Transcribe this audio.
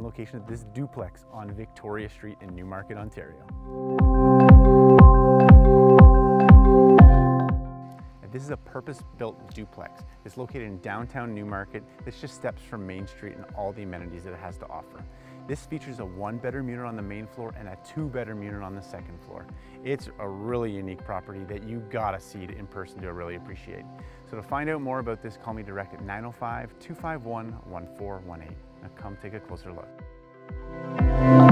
on location at this duplex on Victoria Street in Newmarket, Ontario. This is a purpose-built duplex. It's located in downtown Newmarket. It's just steps from Main Street and all the amenities that it has to offer. This features a one-bedroom unit on the main floor and a two-bedroom unit on the second floor. It's a really unique property that you gotta see in person to really appreciate. So to find out more about this, call me direct at 905-251-1418. Now come take a closer look.